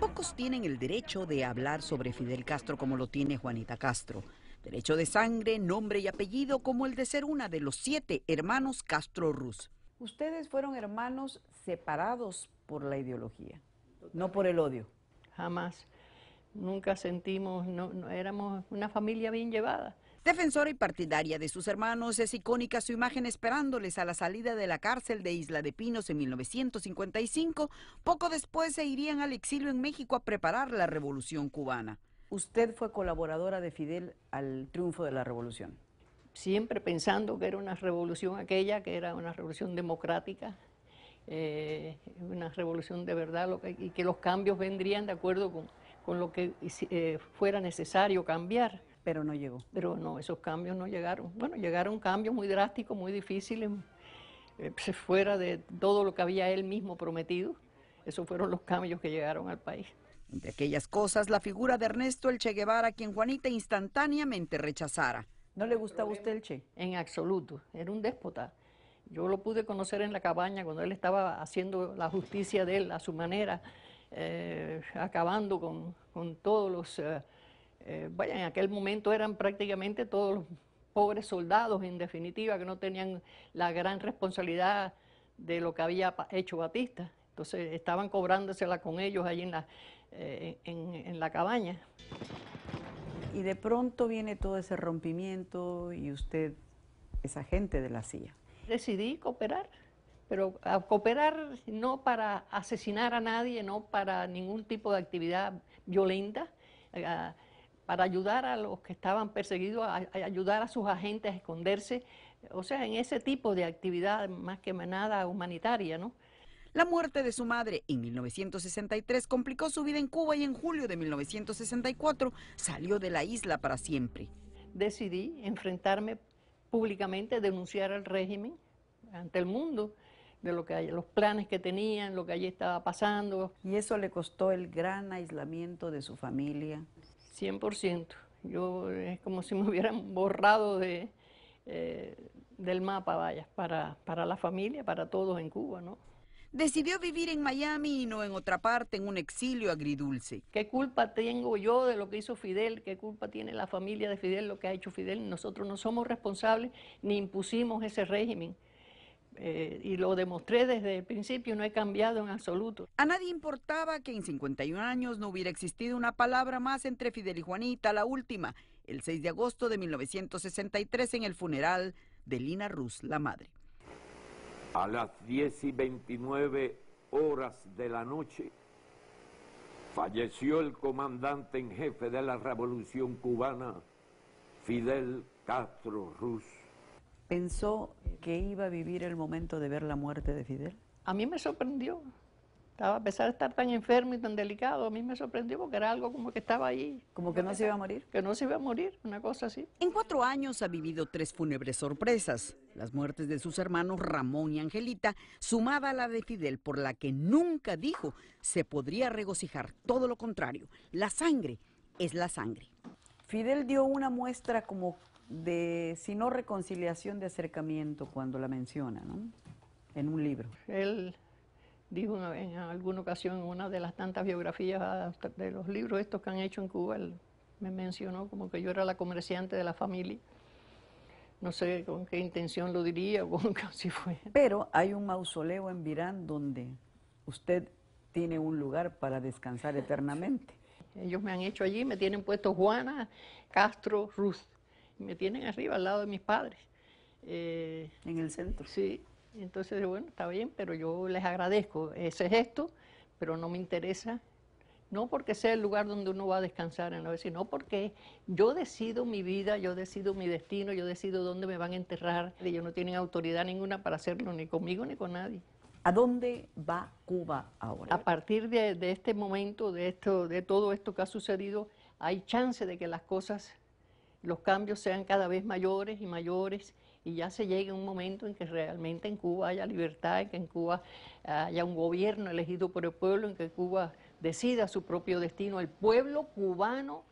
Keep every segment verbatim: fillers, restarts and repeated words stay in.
Pocos tienen el derecho de hablar sobre Fidel Castro como lo tiene Juanita Castro. Derecho de sangre, nombre y apellido, como el de ser una de los siete hermanos Castro Ruz. Ustedes fueron hermanos separados por la ideología, no por el odio. Jamás. Nunca sentimos, no, no, éramos una familia bien llevada. Defensora y partidaria de sus hermanos, es icónica su imagen esperándoles a la salida de la cárcel de Isla de Pinos en mil novecientos cincuenta y cinco. Poco después se irían al exilio en México a preparar la Revolución cubana. Usted fue colaboradora de Fidel al triunfo de la Revolución. Siempre pensando que era una revolución aquella, que era una revolución democrática, eh, una revolución de verdad, lo que, y que los cambios vendrían de acuerdo con, con lo que eh, fuera necesario cambiar. Pero no llegó. Pero no, esos cambios no llegaron. Bueno, llegaron cambios muy drásticos, muy difíciles, eh, fuera de todo lo que había él mismo prometido. Esos fueron los cambios que llegaron al país. Entre aquellas cosas, la figura de Ernesto el Che Guevara, quien Juanita instantáneamente rechazara. ¿No le gustaba a usted el Che? En absoluto, era un déspota. Yo lo pude conocer en la cabaña cuando él estaba haciendo la justicia de él a su manera, eh, acabando con, con todos los... Eh, Eh, vaya, en aquel momento eran prácticamente todos los pobres soldados, en definitiva, que no tenían la gran responsabilidad de lo que había hecho Batista. Entonces estaban cobrándosela con ellos ahí en la, eh, en, en la cabaña. Y de pronto viene todo ese rompimiento y usted es agente de la C I A. Decidí cooperar, pero a cooperar no para asesinar a nadie, no para ningún tipo de actividad violenta, eh, para ayudar a los que estaban perseguidos, a, a ayudar a sus agentes a esconderse, o sea, en ese tipo de actividad más que nada humanitaria, ¿no? La muerte de su madre en mil novecientos sesenta y tres complicó su vida en Cuba y en julio de mil novecientos sesenta y cuatro salió de la isla para siempre. Decidí enfrentarme públicamente, denunciar al régimen ante el mundo de lo que, los planes que tenían, lo que allí estaba pasando. Y eso le costó el gran aislamiento de su familia. cien por ciento. Yo, es como si me hubieran borrado de, eh, del mapa, vaya, para, para la familia, para todos en Cuba, ¿no? Decidió vivir en Miami y no en otra parte, en un exilio agridulce. ¿Qué culpa tengo yo de lo que hizo Fidel? ¿Qué culpa tiene la familia de Fidel lo que ha hecho Fidel? Nosotros no somos responsables ni impusimos ese régimen. Eh, y lo demostré desde el principio, no he cambiado en absoluto. A nadie importaba que en cincuenta y un años no hubiera existido una palabra más entre Fidel y Juanita, la última, el seis de agosto de mil novecientos sesenta y tres en el funeral de Lina Ruz, la madre. A las diez y veintinueve horas de la noche falleció el comandante en jefe de la Revolución cubana, Fidel Castro Ruz. ¿Pensó que iba a vivir el momento de ver la muerte de Fidel? A mí me sorprendió. Estaba, a pesar de estar tan enfermo y tan delicado, a mí me sorprendió porque era algo como que estaba ahí. ¿Como que no se iba a morir? Que no se iba a morir, una cosa así. En cuatro años ha vivido tres fúnebres sorpresas. Las muertes de sus hermanos Ramón y Angelita, sumada a la de Fidel, por la que nunca dijo se podría regocijar. Todo lo contrario, la sangre es la sangre. Fidel dio una muestra como... de, si no reconciliación, de acercamiento cuando la menciona, ¿no? En un libro. Él dijo en alguna ocasión, en una de las tantas biografías de los libros estos que han hecho en Cuba, él me mencionó como que yo era la comerciante de la familia. No sé con qué intención lo diría o con qué así fue. Pero hay un mausoleo en Virán donde usted tiene un lugar para descansar eternamente. Ellos me han hecho allí, me tienen puesto Juana Castro Ruz. Me tienen arriba, al lado de mis padres. Eh, ¿En el centro? Sí. Entonces, bueno, está bien, pero yo les agradezco ese gesto, pero no me interesa. No porque sea el lugar donde uno va a descansar, en la vez, sino porque yo decido mi vida, yo decido mi destino, yo decido dónde me van a enterrar. Ellos no tienen autoridad ninguna para hacerlo, ni conmigo ni con nadie. ¿A dónde va Cuba ahora? A partir de, de este momento, de, esto, de todo esto que ha sucedido, hay chance de que las cosas... los cambios sean cada vez mayores y mayores y ya se llegue un momento en que realmente en Cuba haya libertad, en que en Cuba haya un gobierno elegido por el pueblo, en que Cuba decida su propio destino. El pueblo cubano,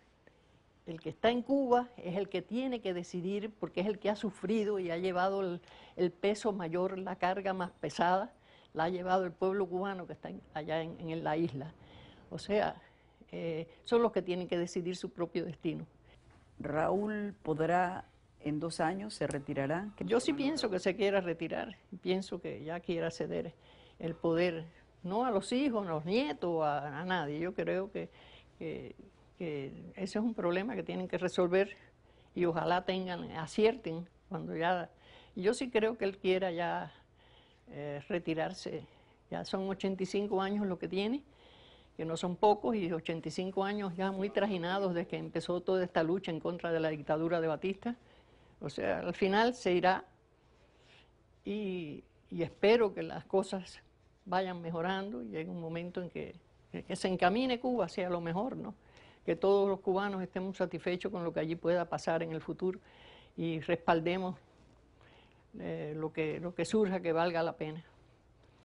el que está en Cuba, es el que tiene que decidir porque es el que ha sufrido y ha llevado el, el peso mayor, la carga más pesada, la ha llevado el pueblo cubano que está en, allá en, en la isla. O sea, eh, son los que tienen que decidir su propio destino. Raúl podrá, en dos años, se retirará. Yo sí pienso que se quiera retirar, pienso que ya quiera ceder el poder, no a los hijos, a los nietos, a, a nadie. Yo creo que, que, que ese es un problema que tienen que resolver y ojalá tengan, acierten cuando ya... Yo sí creo que él quiera ya eh, retirarse, ya son ochenta y cinco años lo que tiene, que no son pocos, y ochenta y cinco años ya muy trajinados desde que empezó toda esta lucha en contra de la dictadura de Batista. O sea, al final se irá y, y espero que las cosas vayan mejorando y llegue un momento en que, que se encamine Cuba hacia lo mejor, ¿no? Que todos los cubanos estemos satisfechos con lo que allí pueda pasar en el futuro y respaldemos Eh, lo que, lo que surja que valga la pena.